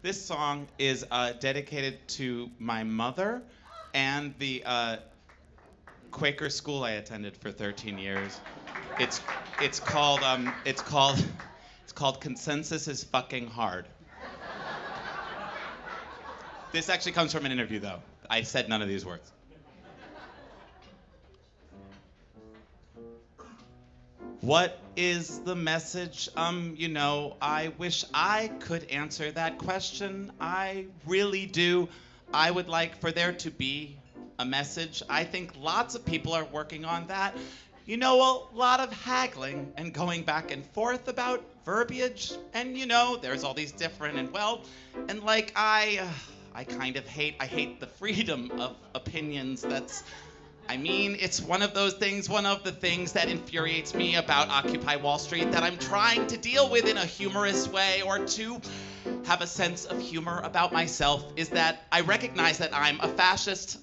This song is dedicated to my mother and the Quaker school I attended for 13 years. It's called Consensus is Fucking Hard. This actually comes from an interview, though. I said none of these words. What is the message? I wish I could answer that question. I really do. I would like for there to be a message. I think lots of people are working on that. A lot of haggling and going back and forth about verbiage. And, there's all these different I kind of hate the freedom of opinions it's one of the things that infuriates me about Occupy Wall Street that I'm trying to deal with in a humorous way or to have a sense of humor about myself is that I recognize that I'm a fascist.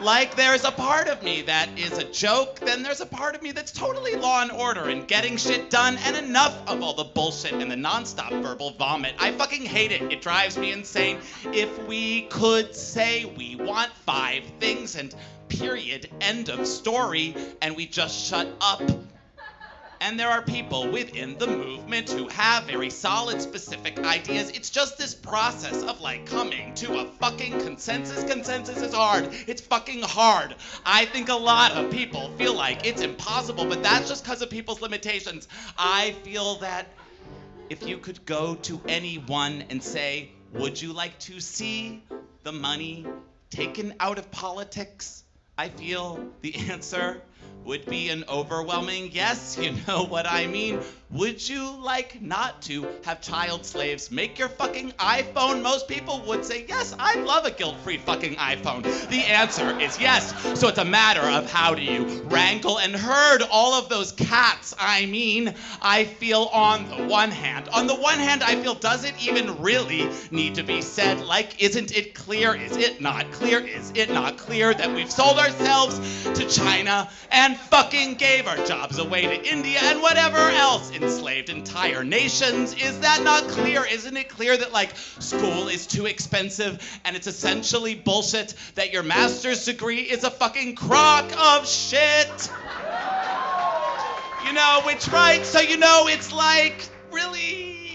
Like there's a part of me that is a joke, then there's a part of me that's totally law and order and getting shit done and enough of all the bullshit and the nonstop verbal vomit. I fucking hate it. It drives me insane. If we could say we want 5 things and period, end of story, and we just shut up. And there are people within the movement who have very solid, specific ideas. It's just this process of coming to a fucking consensus. Consensus is hard. It's fucking hard. I think a lot of people feel like it's impossible, but that's just because of people's limitations. I feel that if you could go to anyone and say, would you like to see the money taken out of politics? I feel the answer would be an overwhelming yes, you know what I mean. Would you like not to have child slaves make your fucking iPhone? Most people would say, yes, I'd love a guilt-free fucking iPhone. The answer is yes. So it's a matter of how do you wrangle and herd all of those cats. I feel on the one hand, I feel, does it even really need to be said? Isn't it clear? Is it not clear? Is it not clear that we've sold ourselves to China and fucking gave our jobs away to India and whatever else enslaved entire nations? Is that not clear? Isn't it clear that school is too expensive and it's essentially bullshit, that your master's degree is a fucking crock of shit? Which right, so it's really,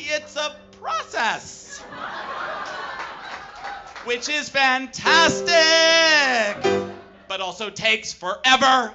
it's a process. Which is fantastic, but also takes forever.